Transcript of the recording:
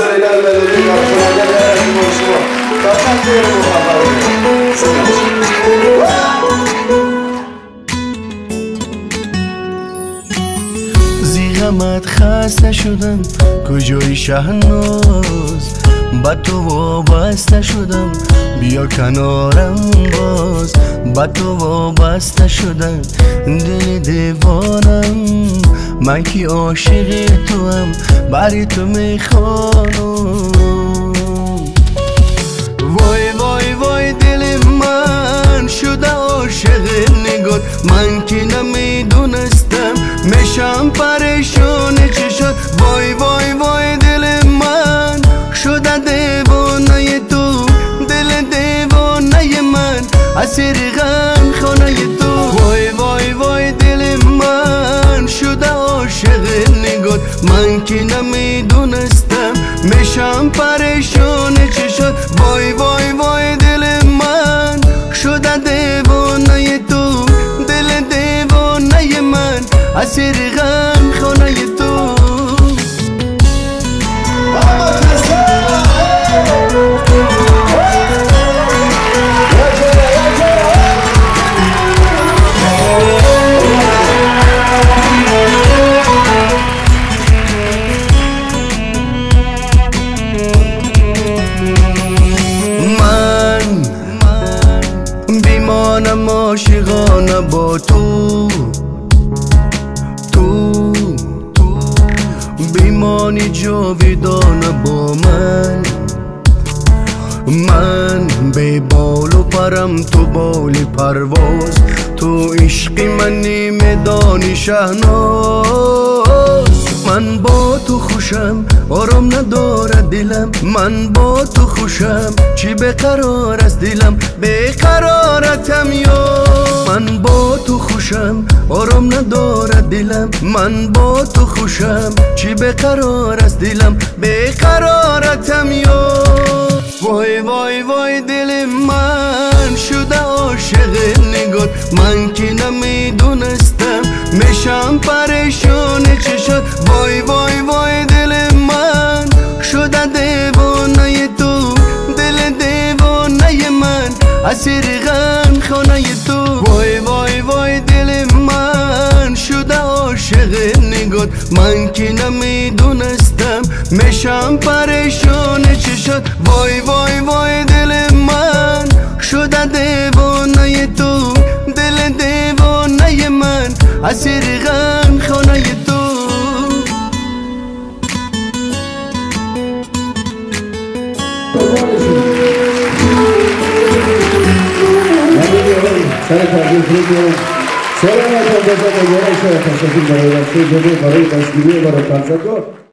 تؤثر الى البلديه وتتجلى في المشروع فتحضير المخاطرات. زیغمت خسته شدم کجای شهناز، با تو وابسته شدم بیا کنارم باز، با تو وابسته شدم دل دیوانم، من که عاشق تو هم برای تو میخوانم. وای وای وای دل من شده عاشق نگات، من که نمیدونستم میشم پریشان چه شد. وای وای وای دل من شده دیوانه تو، دل دیوانه من اسیر غم خانه تو. وای وای وای دل من شده عاشق نگات، من که نمیدونستم میشم پریشان چه شد. وای وای وای دل من شده دیوانه تو، دل دیوانه من اسیر غم خانه تو. بیمانم عاشقانه با تو، بیمانی جاویدانه با من، من به بال و پرم تو بال پرواز، تو عشق منی میدانی شهناز. من با تو خوشم آرام نداره دلم، من با تو خوشم چی بقرار از دلم بقرارتم یا. من با تو خوشم آرام نداره دلم، من با تو خوشم چی بقرار از دلم بقرارتم یا. وای وای وای دل من شده عاشق نگات، من که نمیدونستم میشم پریشان چه شد. وای وای وای دل من شده دیوانه تو، دل دیوانه من اسیر غم خانه تو. وای وای وای دل من شده عاشق نگات، من که نمیدونستم میشم پریشان چه شد. وای وای وای دل من شده دیوانه تو، دل دیوانه من اسیر غم خانه تو. سلام تقدیم کنیم. سلام علیکم دوستان، برای شما تشکر می‌کنم. برای دستگیری برای کنسرت.